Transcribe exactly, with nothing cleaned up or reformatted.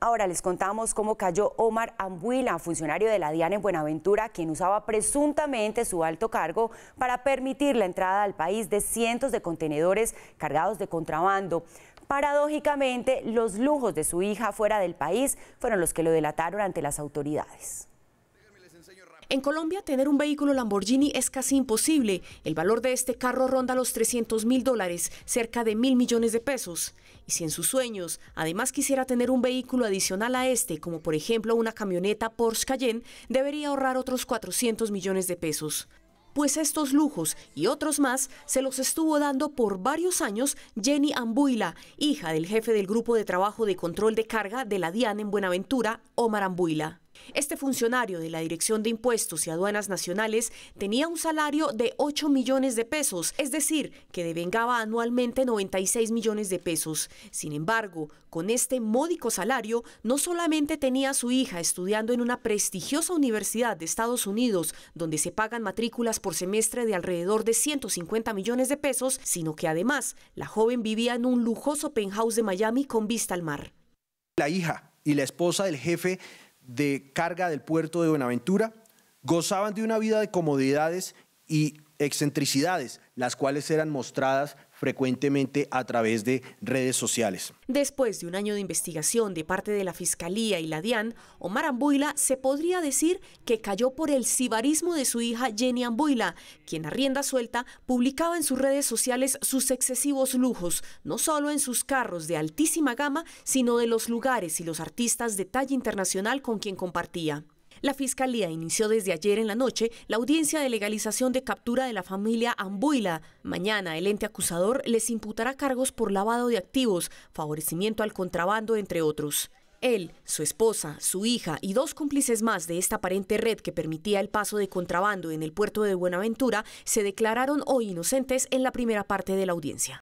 Ahora les contamos cómo cayó Omar Ambuila, funcionario de la DIAN en Buenaventura, quien usaba presuntamente su alto cargo para permitir la entrada al país de cientos de contenedores cargados de contrabando. Paradójicamente, los lujos de su hija fuera del país fueron los que lo delataron ante las autoridades. En Colombia, tener un vehículo Lamborghini es casi imposible. El valor de este carro ronda los trescientos mil dólares, cerca de mil millones de pesos. Y si en sus sueños, además quisiera tener un vehículo adicional a este, como por ejemplo una camioneta Porsche Cayenne, debería ahorrar otros cuatrocientos millones de pesos. Pues estos lujos y otros más se los estuvo dando por varios años Jenny Ambuila, hija del jefe del Grupo de Trabajo de Control de Carga de la DIAN en Buenaventura, Omar Ambuila. Este funcionario de la Dirección de Impuestos y Aduanas Nacionales tenía un salario de ocho millones de pesos, es decir, que devengaba anualmente noventa y seis millones de pesos. Sin embargo, con este módico salario, no solamente tenía a su hija estudiando en una prestigiosa universidad de Estados Unidos, donde se pagan matrículas por semestre de alrededor de ciento cincuenta millones de pesos, sino que además la joven vivía en un lujoso penthouse de Miami con vista al mar. La hija y la esposa del jefe de carga del puerto de Buenaventura gozaban de una vida de comodidades y excentricidades, las cuales eran mostradas frecuentemente a través de redes sociales. Después de un año de investigación de parte de la Fiscalía y la DIAN, Omar Ambuila se podría decir que cayó por el sibarismo de su hija Jenny Ambuila, quien a rienda suelta publicaba en sus redes sociales sus excesivos lujos, no solo en sus carros de altísima gama, sino de los lugares y los artistas de talla internacional con quien compartía. La Fiscalía inició desde ayer en la noche la audiencia de legalización de captura de la familia Ambuila. Mañana el ente acusador les imputará cargos por lavado de activos, favorecimiento al contrabando, entre otros. Él, su esposa, su hija y dos cómplices más de esta aparente red que permitía el paso de contrabando en el puerto de Buenaventura se declararon hoy inocentes en la primera parte de la audiencia.